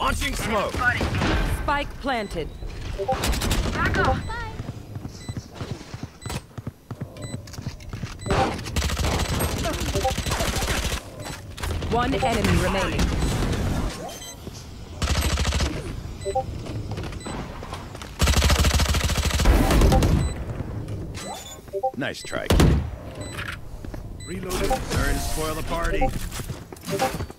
Launching smoke. Spike planted. Back up. One enemy remaining. Nice try. Reload. Turn, spoil the party.